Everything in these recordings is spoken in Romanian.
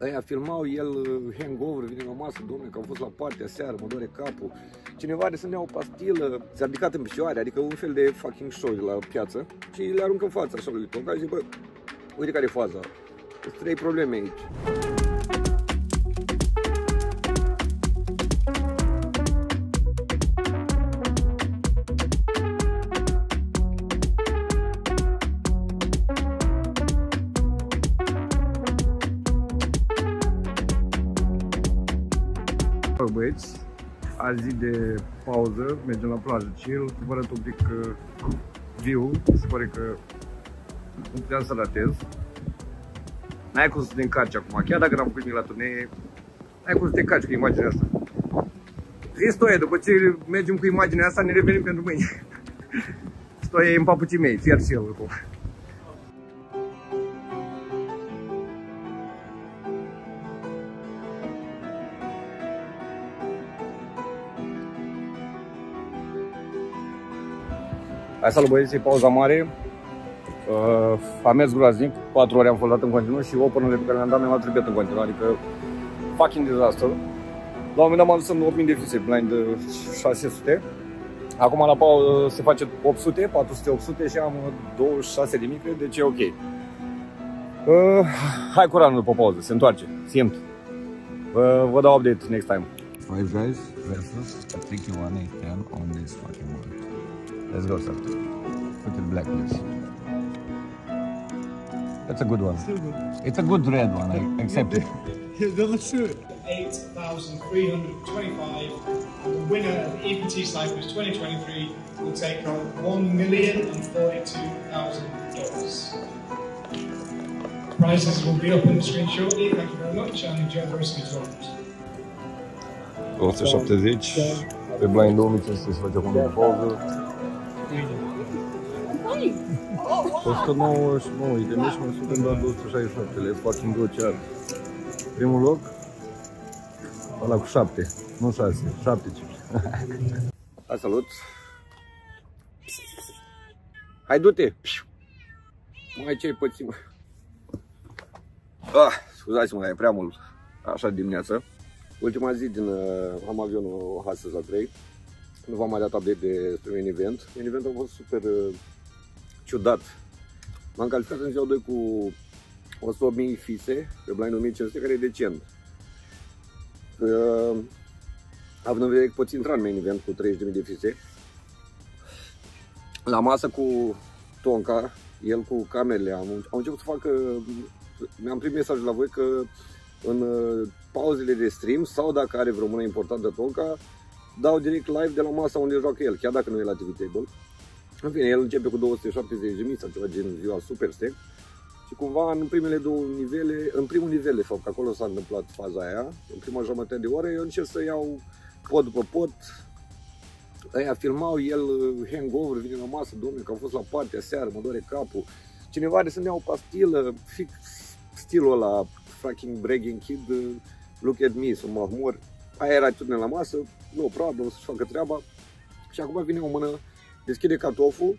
Aia filmau, el hangover, vine la masă, domnule, că am fost la partea seară, mă doare capul. Cineva de să-mi ia o pastilă, s-a ridicat în picioare, adică un fel de fucking show de la piață. Și le aruncă în față, așa, lui Tonka, și zic, bă, uite care e faza, sunt trei probleme aici. Băieți, azi zi de pauză, mergem la plajă, chill, vă arăt un pic view, se pare că nu puteam să ratez. N-ai cum să te încarci acum, chiar dacă n-am făcut nimic la turnee, n-ai cum să te încarci cu imaginea asta. Zi Stoie, după ce mergem cu imaginea asta, ne revenim pentru mâine. Stoie în papucii mei, fiar și el acum. Hai, salut băieți, e pauza mare, am mers groaznic, 4 ore am foldat în continuu și open-urile pe care le-am dat mi-am luat tribet în continuu, adică fucking disaster. La un moment dat m-am dus în 8000 de fițe, blind 600, acum la pauză se face 800, 400-800 și am 26.000, cred, deci e ok. Hai cu ranul după pauză, se întoarce, simt. Vă dau update next time. 5 guys versus 3Q1A10 on this fucking one. Let's go, sir. Put it black, please. That's a good one. Still good. It's a good red one, I accept it. Here's the other two. 8,325. The winner of EPT Cyprus 2023 will take home $1,042,000. Prices will be up on the screen shortly. Thank you very much and enjoy the rest of the tournament. 270. Pe blind 2500 se face acum o pauză. 199 de meci, mă suntem doar 267, le facem 2 cear. Primul loc, ăla cu 7, nu 6, 7 cifre. Hai, salut! Hai, du-te! Mai ce-ai pățit? Ah, scuzați-mă, e prea mult, așa dimineața. Ultima zi din, am avionul astăzi la 3. Nu v-am mai dat update despre Main Event. Main Event a fost super ciudat. M-am calificat în ziua 2 cu 100.000 fițe pe blind 1500, care e decent. Având în vedere că poți intra în Main Event cu 30.000 de fițe. La masă cu Tonka, el cu camerele, am început să facă... Mi-am primit mesajul la voi că în pauzele de stream sau dacă are vreo mână importantă Tonka, dau direct live de la masa unde joacă el, chiar dacă nu e la TV Table. În fine, el începe cu 270.000 sau ceva gen ziua super stack. Și cumva în primele două nivele, în primul nivel de fapt, că acolo s-a întâmplat faza aia, în prima jumătate de oră, eu încerc să iau pot după pot. Aia filmau, el hangover, vine la masă, domnule, că am fost la partea seară, mă doare capul. Cineva de să-mi ia o pastilă, fix stilul ăla, fucking bragging kid, look at me, să mă humor. Aia era atitudine la masă, no problem, să-și facă treaba. Și acum vine o mână, deschide cartoful,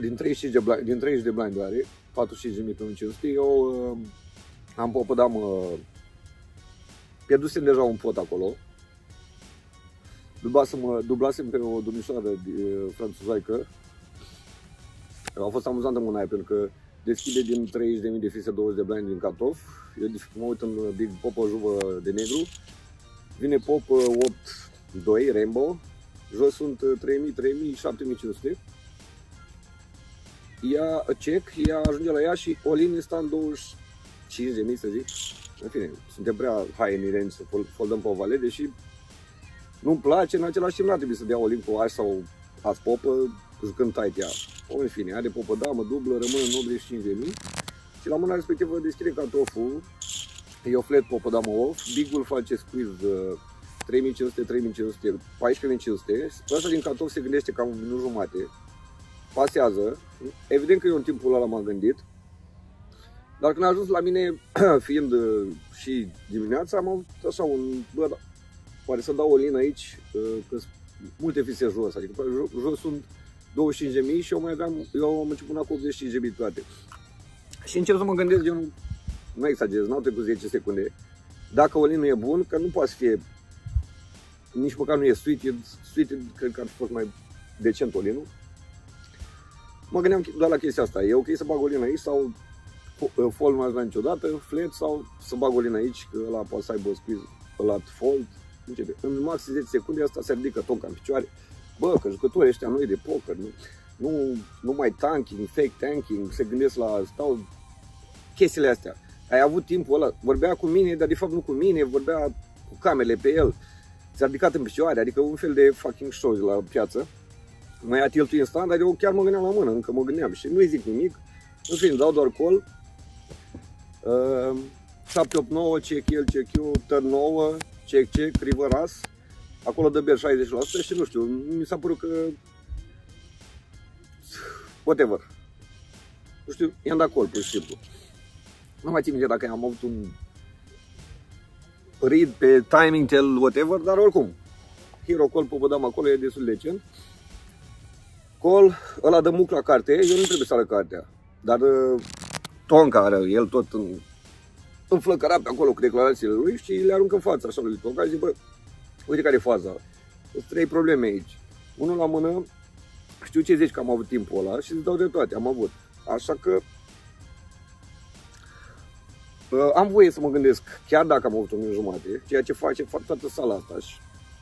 din 30 de blind, din 30 de blind are, 45.000 pe 1500, eu am popădam, pierdusem deja un pot acolo, dublasem pe o domnișoară franțuzaică, a fost amuzantă mâna aia, pentru că deschide din 30.000 de fițe 20 de blind din cartof, eu mă uit în big pop o juvă de negru, vine pop 8-2 rainbow, jos sunt 3.000, 3.000, 7.500. Ia check, ea ajunge la ea și all-in este în 25.000 să zic. În fine, suntem prea high in range să foldăm pe o valet, deși nu-mi place, în același timp n-ar trebui să dea all-in cu aș sau ați popă, jucând tight ea. În fine, are popă, da, mă dublă, rămâne în 85.000 și la mâna respectivă deschide cartoful, eu flat popă, da, mă off, big-ul face squeeze 3.500, 3.500, 14.500, ăsta din cartof se gândește cam un minut jumate, pasează, evident că eu în timpul ăla m-am gândit, dar când a ajuns la mine, fiind și dimineața, am avut așa un, bă, da, pare să dau o lină aici, că sunt multe fițe jos, adică jos sunt 25.000 și eu am început una cu 85.000 toate. Și încep să mă gândesc, eu nu exagerez, n-au trecut 10 secunde. Dacă Olin e bun, că nu poate să fie, nici măcar nu e suited, cred că ar fi fost mai decent Olinul. Mă gândeam doar la chestia asta, e ok să bag Olin aici sau fold nu aș vrea niciodată, flat sau să bag Olin aici, că ăla poate să aibă squeeze, ăla fold. Începe. În maxim 10 secunde asta se ridică Tonka în picioare. Bă, că jucătorii ăștia noi de poker, nu mai tanking, fake tanking, se gândesc la stau, chestiile astea. Ai avut timpul ăla, vorbea cu mine, dar de fapt nu cu mine, vorbea cu camerele pe el. S-a ridicat în picioare, adică un fel de fucking show la piață. Mă ia tilt instant, dar eu chiar mă gândeam la mână, încă mă gândeam și nu-i zic nimic. În fine, dau doar call. 7-8-9, check el, check eu, turn 9, check, check, river as. Acolo dă beer 60% și nu știu, mi s-a părut că... whatever. Nu știu, i-am dat call, pur și simplu. Nu mai țin minte dacă am avut un read pe timing, tell, whatever, dar oricum. Hero call, popădam acolo, e destul de decent. Call, ăla dă muc la carte, eu nu trebuie să arăt cartea. Dar Tonka are, el tot înflăcăra pe acolo cu declarațiile lui și le aruncă în față, așa lui Tonka și zic, bă, uite care e faza, sunt 3 probleme aici. Unul la mână, știu ce zici că am avut timpul ăla și îți dau dreptate, am avut. Așa că am voie să mă gândesc, chiar dacă am avut 1 minut jumate, ceea ce face toată sala asta. Și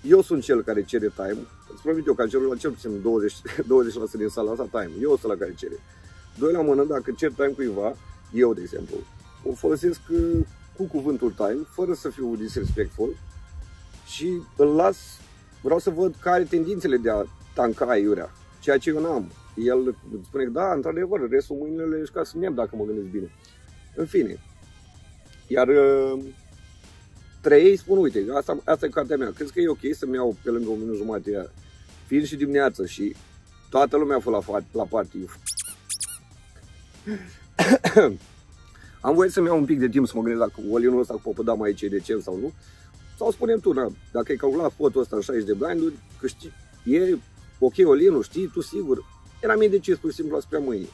eu sunt cel care cere time, îți promit eu că am cerut la cel puțin 20% din sala asta time, eu sunt la care cere. 2 la mână, dacă cer time cuiva, eu de exemplu, o folosesc cu cuvântul time, fără să fiu disrespectful și îl las, vreau să văd care tendințele de a tanca aiurea, ceea ce eu n-am. El spune că da, într-adevăr, restul mâinile le ca să neb dacă mă gândesc bine. În fine. Iar 3 spun, uite, asta e cartea mea, crezi că e ok să-mi iau pe lângă 1 minut jumate ea, fiind și dimineață și toată lumea a fost la party. Am voie să-mi iau un pic de timp să mă gândesc dacă olinul ăsta cu popădam aici e decent sau nu. Sau spunem tu, na, dacă ai calculat spotul ăsta în 60 de blinduri, că știi, e ok olinul, știi, tu sigur. Eram indecis, pur și simplu, asupra mâinii.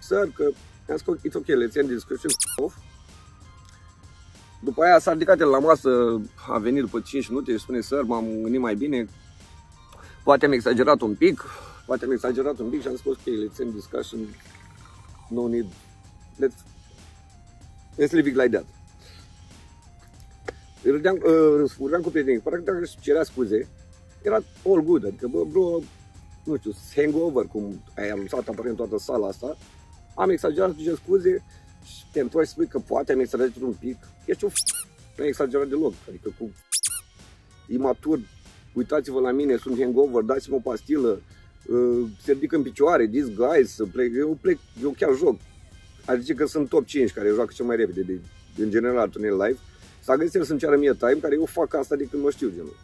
Săr, că mi-am scos, it's ok, let's end discussion, off. După aia s-a ridicat el la masă, a venit după 5 minute și spune, săr, m-am gândit mai bine, poate am exagerat un pic, și am spus, ok, let's end discussion, no need, let's leave it like that. Râdeam cu prietenii, parcă dacă își cerea scuze, era all good, adică, bă, bro, nu știu, hangover, cum ai anunțat aparent toată sala asta, am exagerat, își cerea scuze, și te întorci și spui că poate am exagerat un pic, ești un nu ai exagerat deloc, adică cu imatur, uitați-vă la mine, sunt hangover, dați-mi o pastilă, se ridică în picioare, these guys, eu chiar joc, ar zice că sunt top 5 care joacă cel mai repede, în general, turnee live, s-a găsit el să-mi ceară mie time, care eu fac asta de când mă știu genul.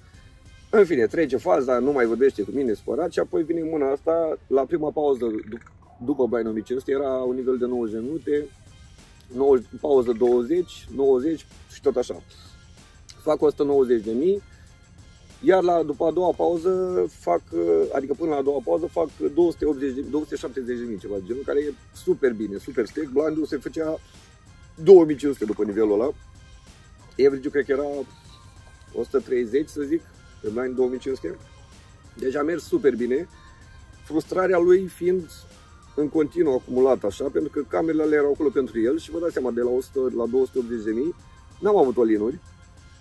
În fine, trece faza, nu mai vorbește cu mine supărat și apoi vine mâna asta, la prima pauză după Blind 1500, era un nivel de 90 minute, 90, pauză 20, 90 și tot așa. Fac 190.000, iar la, după a doua pauză fac, adică până la a doua pauză fac 270.000 ceva de genul, care e super bine, super stack, blindul se făcea 2500 după nivelul ăla. Average-ul cred că era 130, să zic, pe blind 2500. Deci a mers super bine, frustrarea lui fiind în continuu acumulată așa, pentru că camerele alea erau acolo pentru el și vă dați seama, de la 100 la 280.000, n-am avut all-in-uri,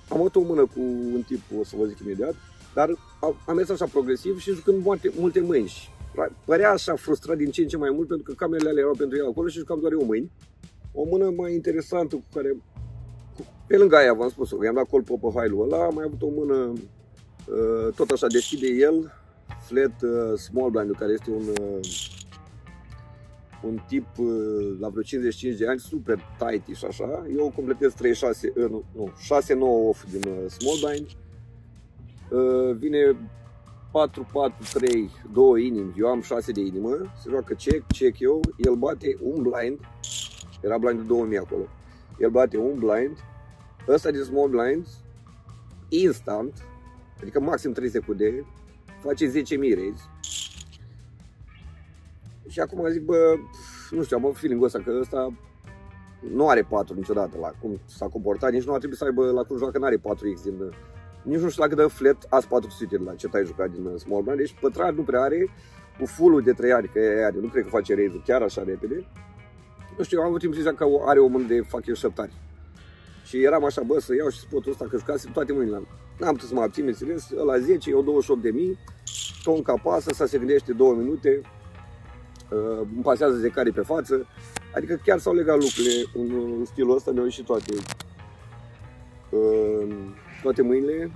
am avut o mână cu un tip, o să vă zic imediat, dar am mers așa progresiv și jucând multe mâini și părea așa frustrat din ce în ce mai mult, pentru că camerele alea erau pentru el acolo și jucam doar eu mâini. O mână mai interesantă cu care... Pe lângă aia, v-am spus, i-am dat call pe high-ul ăla, am mai avut o mână, tot așa, deschide el, flat small blind, care este un tip la vreo 55 de ani, super tight și așa, eu completez 6-9 off din small blind, vine 4-4-3, 2 inimi, eu am 6 de inimă, se joacă check, check eu, el bate un blind, era blindul 2000 acolo, el bate un blind, ăsta din small blind, instant, adică maxim 3 secunde, face 10.000 raise. Și acum zic, bă, nu știu, am avut feeling-ul ăsta că ăsta nu are 4 niciodată la cum s-a comportat, nici nu ar trebui să aibă la cum joacă, nu are 4x din... Nici nu știu dacă dă flat as 400 de la ce ai jucat din small blind, deci pătrar nu prea are, cu full-ul de 3 ani, că are, nu cred că face raise-ul chiar așa repede. Nu știu, am avut impresia că are o mână de fucking șăptari. Și eram așa, bă, să iau și spotul ăsta, că jucase toate mâinile. N-am putut să mă abțin, înțeles, ăla 10, eu 28.000, Tonka pasă, asta se gândește 2 minute, îmi pasează zecare pe față, adică chiar s-au legat lucrurile în stilul ăsta, mi-au ieșit toate mâinile.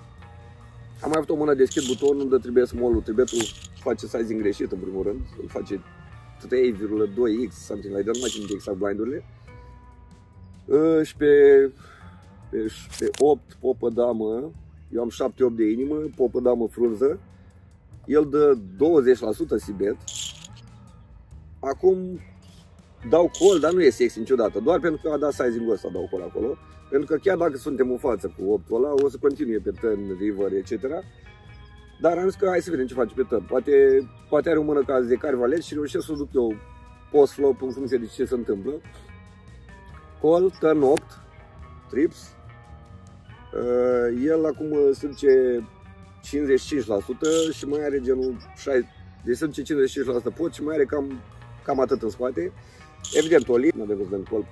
Am mai avut o mână deschid butonul, unde trebuie small-ul, tribetul face sizing greșit în primul rând, îl face 3,2x, something like that, nu mai știu exact blindurile. Și pe 8 popă damă, eu am 7-8 de inimă, popă damă frunză, el dă 20% sibet. Acum dau call, dar nu e sexy niciodată, doar pentru că a dat sizing-ul ăsta dau call acolo. Pentru că chiar dacă suntem în față cu 8-ul ăla, o să continue pe turn, river, etc. Dar am zis că hai să vedem ce face pe turn. Poate are o mână ca zecari valet și reușesc să duc eu post-flop în funcție de ce se întâmplă. Call, turn 8, trips. El acum se duce 55% și mai are genul 60. Deci se duce 55% pot și mai are cam atât în spate. Evident, o linie, nu avem cum să dăm call,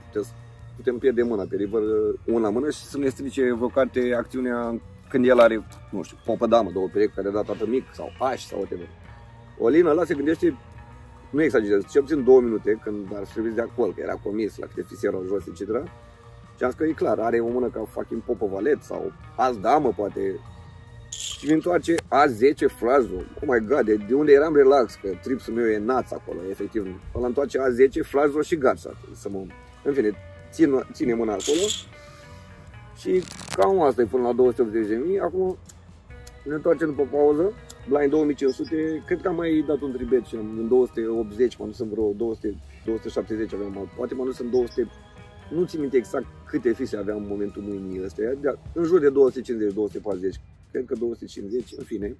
putem pierde mâna pe river, una mână și să ne strice evocate acțiunea când el are, nu știu, popă damă, două perechi care a dat atât mic sau aș sau whatever. Olina ăla se gândește, nu exagerează, cel puțin 2 minute când ar trebui să dea call, că era comis la câte fise erau jos, etc. Și am zis că e clar, are o mână ca fucking popă valet sau as damă poate. Și mi întoarce A10 flash-ul, oh my god, de unde eram relax, că tripsul meu e naț acolo, efectiv. Ăla întoarce A10 flash-ul și gata, să mă, în fine, ține mâna acolo și cam asta e până la 280.000. Acum ne întoarcem după pauză, blind 2500, cred că am mai dat un tribet și în 280, m-am dus în vreo 200, 270 aveam, poate m-am dus în 200, nu țin minte exact câte fise aveam în momentul mâinii ăsteia, dar în jur de 250-240, cred că 250, în fine.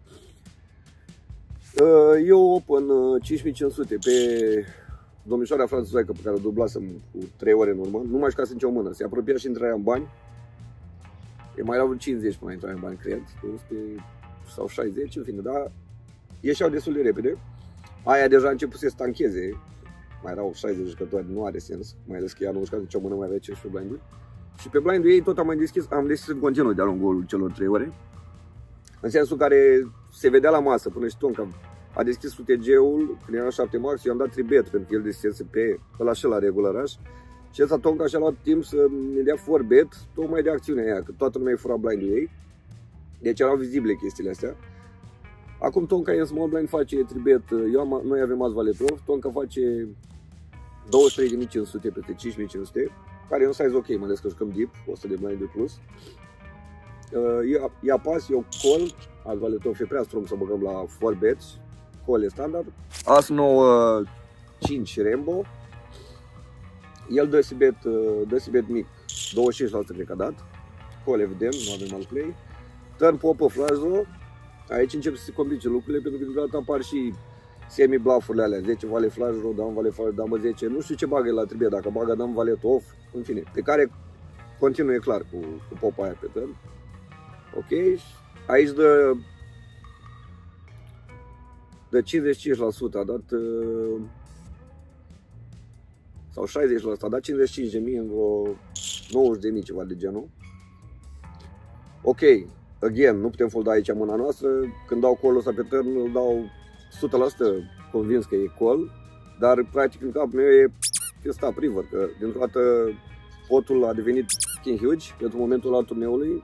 Eu open 5500 pe domnișoara franțuzoaică pe care o dublasem cu 3 ore în urmă, numai și ca să nicio mână, se apropia și intraia în bani. Eu mai erau 50 până intraia în bani, cred, 200 sau 60, în fine, dar ieșeau destul de repede. Aia deja a început să stancheze, mai erau 60 jucători, nu are sens, mai ales că ea nu ușca nicio mână, mai avea 15 blinduri. Și pe blindul ei tot am mai deschis, am deschis în continuu de-a lungul celor 3 ore. În sensul care se vedea la masă, până și Tonka a deschis UTG-ul când era 7 max și i-am dat tribet pentru că el deschise pe ăla și la regularaș. Și ăsta Tonka și-a luat timp să ne dea forbet tocmai de acțiunea aia, că toată lumea e fura blindul ei. Deci erau vizibile chestiile astea. Acum Tonka e în small blind, face tribet, noi avem as valet prof, Tonka face 23.500 peste 5.500, care e un size ok, mai ales că jucăm deep, 100 de blind de plus. Ia pas, eu call, as valet prof e prea strong să băgăm la forbet. Call e standard, as 9, 5 Rambo, el dă sibet mic, 25% cred că a dat, call evident, nu avem alt play, turn popă flash-ul, aici încep să se complice lucrurile pentru că deodată apar și semi-bluff-urile alea, 10 vale flash-ul, dam vale flash, dam 10, nu știu ce bagă la tribet, dacă bagă dam valet off, în fine, pe care continuă clar cu popa aia pe turn, ok, aici de 55% a dat, sau 60% a dat 55.000 în vreo 90.000 ceva de genul. Ok, again, nu putem folda aici mâna noastră, când dau call-ul ăsta pe turn îl dau 100% convins că e call, dar practic în capul meu e ăsta river, că dintr-o dată potul a devenit king huge pentru momentul al turneului.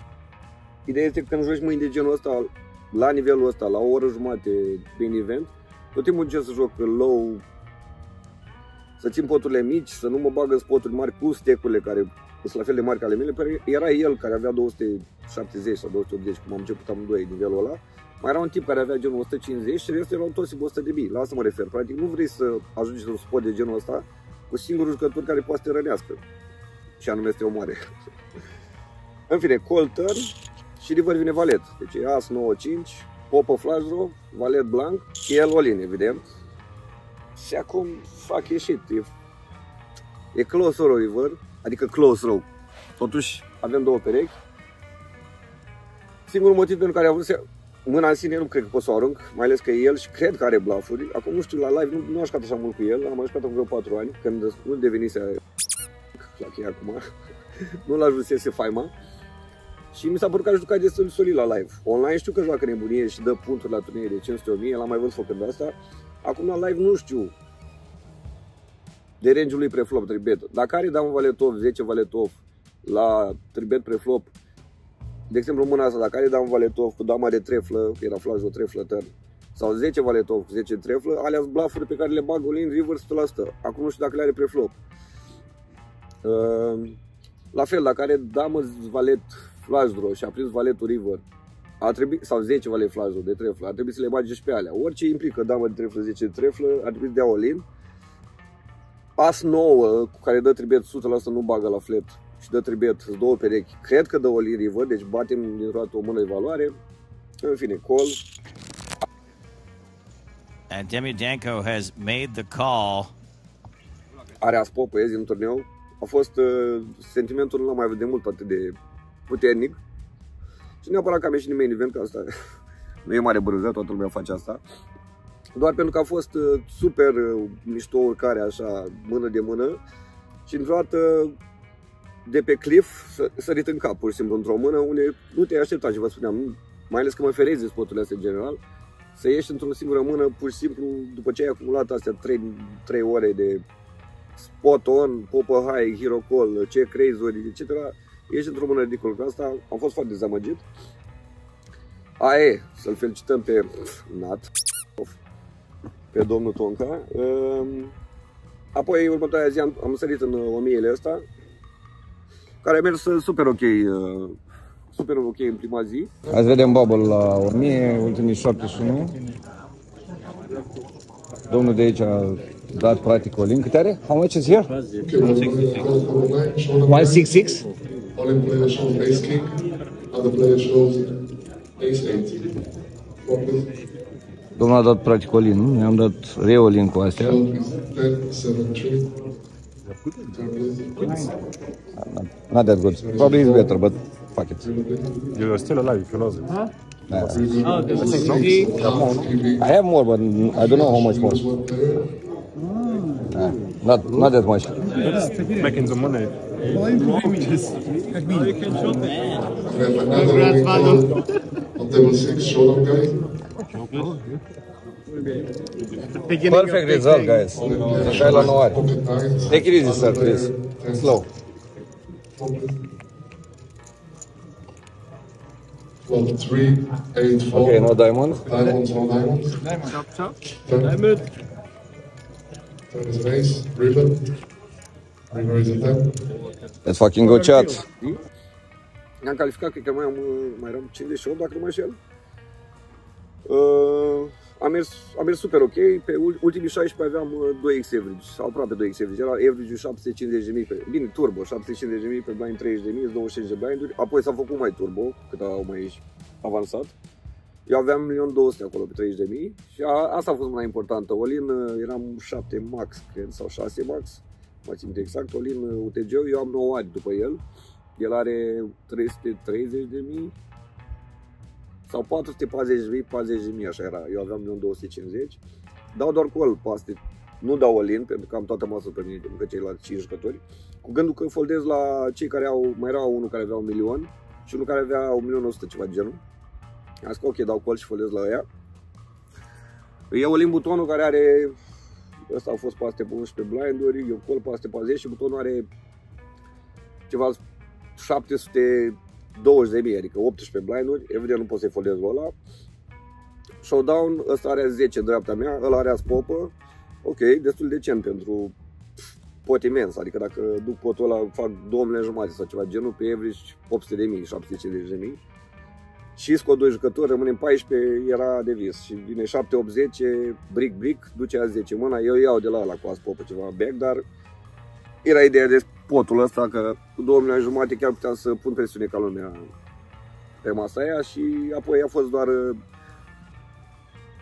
Ideea este că când joci mâini de genul ăsta, la nivelul ăsta, la o oră jumate din event, tot timpul încerc să joc low, să țin poturile mici, să nu mă bagă în spoturi mari cu stecurile care sunt la fel de mari ca ale mele, era el care avea 270 sau 280, cum am început amândoi nivelul ăla, mai era un tip care avea genul 150 și restul erau toți sub 100.000, la asta mă refer, practic nu vrei să ajungi într-un spot de genul ăsta cu singurul jucător care poate să te rănească, și anume să te omoare. În fine, call turn, și river vine valet, deci e as 9-5, popă flash-ul, valet blanc, el all-in evident. Și acum fac ieșit, e close-ul river, adică close row. Totuși avem două perechi. Singurul motiv pentru care am vrut să... Mâna în sine nu cred că pot să o arunc, mai ales că el și cred că are blafuri. Acum nu știu, la live nu aș cata așa mult cu el, am mai jucat vreo 4 ani, când nu devenise la cheia acum, nu l-ajunsese faima. Și mi s-a părut că a jucat destul de solid la live. Online știu că joacă nebunie și dă puncturi la turnee de 500.000, l-am mai văzut făcând asta. Acum la live nu știu de range-ul lui preflop, tribet. Dacă are dam un valet off, 10 valet off la tribet preflop, de exemplu mâna asta, dacă are dam un valet off cu dama de treflă, era flash o treflă turn, sau 10 valet off cu 10 treflă, alea sunt bluff-uri pe care le bag all-in river 100%. Acum nu știu dacă le are preflop. La fel, dacă are damă valet flash draw și a prins valetul river, ar trebui, sau 10 valet flash draw de treflă, ar trebui să le bage și pe alea. Orice implică damă de treflă, 10 de treflă, ar trebui să dea all-in. As 9, cu care dă tribet 100%, nu bagă la flat și dă tribet, sunt două perechi. Cred că dă all-in river, deci batem din roată o mână de valoare. În fine, call. And Demidenko has made the call. Are aspop, băieți, în turneu. A fost sentimentul, nu l-am mai avut de mult atât de puternic. Și neapărat că am ieșit în main event, că asta nu e mare brânză, toată lumea face asta. Doar pentru că a fost super mișto urcare, așa, mână de mână. Și într-o dată, de pe cliff, sărit în cap, pur și simplu, într-o mână, unde nu te aștepta, ce vă spuneam. Mai ales că mă ferezi de spoturile astea, în general. Să ieși într-o singură mână, pur și simplu, după ce ai acumulat astea 3 ore de spot on, pop-a high, hero call, ce craze-uri, etc. Ești într-o mână ridicol cu asta, am fost foarte dezamăgit. Aie, să-l felicităm pe Nat, pe domnul Tonka. Apoi, următoarea zi, am sărit în 1000-le ăsta, care a mers super ok, super ok în prima zi. Azi vedem bubble la 1000, ultimii 71. Domnul de aici a dat practic o link. Câte are? How much is here? 166. Only player shows ace king, other player shows ace 8. Domnul a dat practic o link, ne-am dat re-o-lin cu astea. 10, 7, 3. Not that good. Probably it's better, but fuck it. You are still alive, you lost it. Huh? Yeah. Oh, I have more, but I don't know how much more. Yeah. Not that much. Making the money. Perfect result, guys. Take it easy, sir, please. Slow. Well, 3, 8, 4. Okay, no diamond. Diamonds, no diamonds. Diamond. Chop, chop. Diamond. Turn is an ace. River. River is a 10. Let's fucking go, chat. Ne-am calificat, cred că mai eram 58, dacă nu mă înșel. Am mers super ok. Pe ultimii 16 aveam 2x average, sau aproape 2x average. Era average-ul 750.000, bine, turbo, 750.000 pe blind, 30.000, 25 de blinduri. Apoi s-a făcut mai turbo, cât au mai avansat. Eu aveam 1.200.000 acolo pe 30.000 și asta a fost mai importantă. Olin eram 7 max, cred, sau 6 max, mai țin exact. Olin UTG-ul, eu am 9 ani după el. El are 330.000 sau 440.000, așa era. Eu aveam 1.250.000. Dau doar call paste, nu dau all-in, pentru că am toată masa pe mine, pe ceilalți 5 jucători. Cu gândul că foldez la cei care au, mai erau unul care avea 1.000.000 și unul care avea 1.100.000, ceva genul. Am zis că ok, dau call și foldez la ea. E all-in butonul care are, ăsta a fost paste pe 11 blinduri, eu call paste pe 10 și butonul are ceva 720.000, adică 18 blinduri, evident nu pot să-i foldez ăla. Showdown, ăsta are 10 dreapta mea, ăla are popă. Ok, destul decent pentru pot imens, adică dacă duc potul ăla fac 2.500.000 sau ceva genul, pe average 800.000, 750.000. Și scot 2 jucători, rămânem 14, era de vis. Și vine 7, 8, 10, brick, brick, duce a 10 mâna, eu iau de la ăla cu popă ceva back, dar era ideea de potul ăsta, că cu 2.500.000 chiar puteam să pun presiune ca lumea pe masa aia. Și apoi a fost doar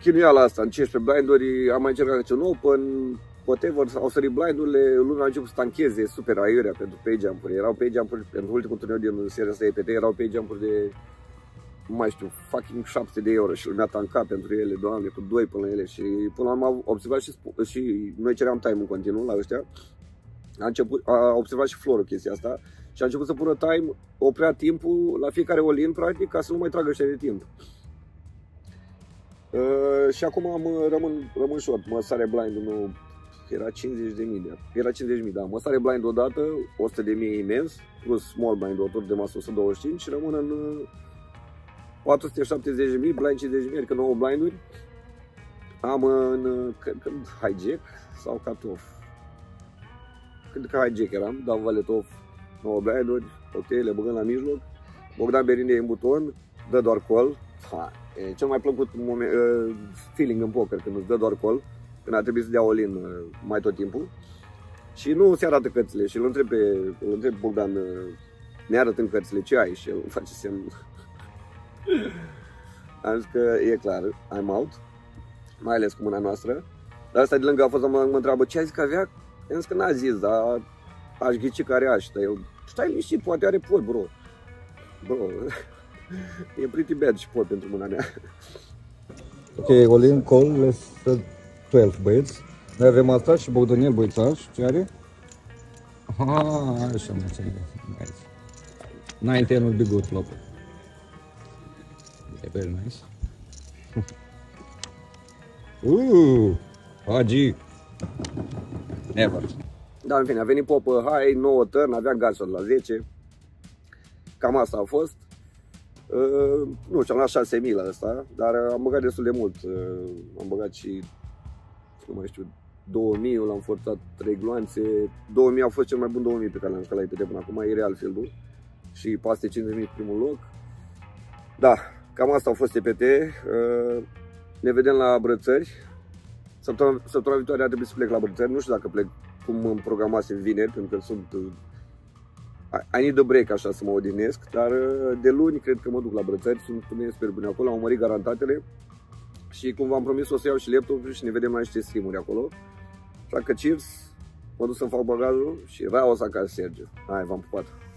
chinuiala asta, în 15 blinduri, am mai încercat un open, whatever, au sărit blind-urile, lumea a început să tancheze super aiurea pentru pay jump-uri. Erau pay jump-uri pentru ultimul turneu din seria asta EPT, erau pay jump-uri de, nu mai știu, fucking 7 de euro și lumea tanca pentru ele, doamne, cu 2 până la ele. Și până am observat și noi ceream time în continuu la ăștia. A observat și Florul chestia asta și a început să pună time, oprea timpul la fiecare all-in, practic, ca să nu mai tragă ăștia de timp. Și acum rămân short, mă sare blind-ul meu, era 50.000, da, mă sare blind odată, 100.000 imens, plus small blind, o tur de masă 125 și rămân în 470.000, blind 50.000, adică 9 blind-uri. Am în, cred, hijack sau cut-off, cred că hijack eram, dau valet off, 9 blind-uri, ok, le băgăm la mijloc, Bogdan Berinde e în buton, dă doar call. Ha, e cel mai plăcut moment, feeling în poker, când îți dă doar call, când a trebuit să dea all-in mai tot timpul. Și nu se arată cărțile și îl întreb pe Bogdan, ne arată în cărțile ce ai și el îmi face semn. Am zis că e clar, I'm out, mai ales cu mâna noastră. Dar asta de lângă a fost, mă întreabă ce ai zis că avea? Am zis că n-a zis, dar aș ghici că are aș. Dar eu, stai liniștit, poate are pot, bro. Bro. E pretty bad și pot pentru mâna mea. Ok, all-in call, let's set 12 băieți. Noi avem asta și Bogdanel Băițaș, ce are? Aaaa, așa mă înțeleg. Nice. 9-10 will be good flop. E very nice. Uuuu, Hagi. Never. Da, în fine, a venit pop high, 9 turn, avea gasuri la 10. Cam asta a fost. Nu, și-am luat 6.000 la asta, dar am băgat destul de mult. Am băgat și, nu mai știu, 2.000, l-am forțat 3 gloanțe. 2.000 a fost cel mai bun 2.000 pe care l-am jucat la IPT până acum, e real field-ul. Și peste 50.000 în primul loc. Da, cam asta a fost EPT. Ne vedem la Brățări. Săptămâna viitoare ar trebui să plec la Brățări. Nu știu dacă plec cum îmi programase vineri, pentru că sunt... I need a break, așa, să mă odihnesc, dar de luni cred că mă duc la Brățări, sunt super bune acolo, am urmărit garantatele și cum v-am promis o să iau și laptopul și ne vedem la niște stream-uri acolo. Așa că cheers, mă duc să-mi fac bagajul și rau o să acasă, Sergiu. Hai, v-am pupat!